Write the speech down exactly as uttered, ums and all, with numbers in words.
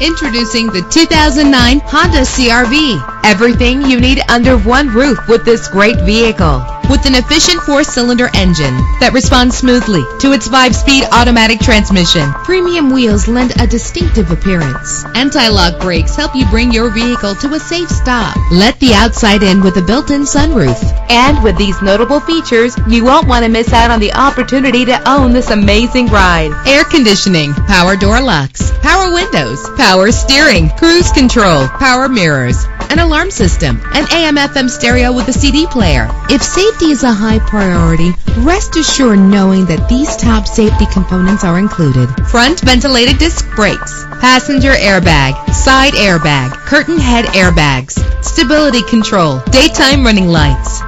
Introducing the two thousand nine Honda C R V. Everything you need under one roof with this great vehicle. With an efficient four-cylinder engine that responds smoothly to its five-speed automatic transmission, premium wheels lend a distinctive appearance. Anti-lock brakes help you bring your vehicle to a safe stop. Let the outside in with a built-in sunroof. And with these notable features, you won't want to miss out on the opportunity to own this amazing ride. Air conditioning, power door locks, power windows, power steering, cruise control, power mirrors, an alarm system, an A M F M stereo with a C D player. If safety is a high priority, rest assured knowing that these top safety components are included. Front ventilated disc brakes, passenger airbag, side airbag, curtain head airbags, stability control, daytime running lights.